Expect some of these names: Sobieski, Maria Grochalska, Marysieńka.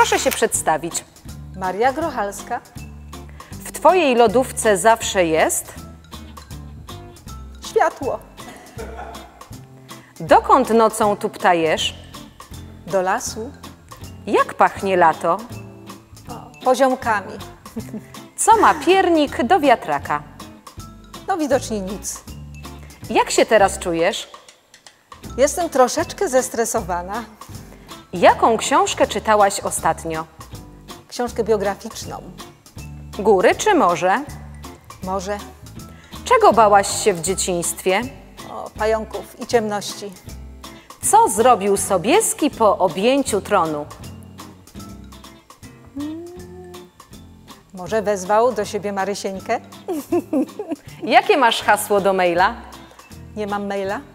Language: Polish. Proszę się przedstawić. Maria Grochalska. W twojej lodówce zawsze jest? Światło. Dokąd nocą tu ptajesz? Do lasu. Jak pachnie lato? Poziomkami. Co ma piernik do wiatraka? No widocznie nic. Jak się teraz czujesz? Jestem troszeczkę zestresowana. Jaką książkę czytałaś ostatnio? Książkę biograficzną. Góry czy morze? Morze. Czego bałaś się w dzieciństwie? O, pająków i ciemności. Co zrobił Sobieski po objęciu tronu? Może wezwał do siebie Marysieńkę? Jakie masz hasło do maila? Nie mam maila.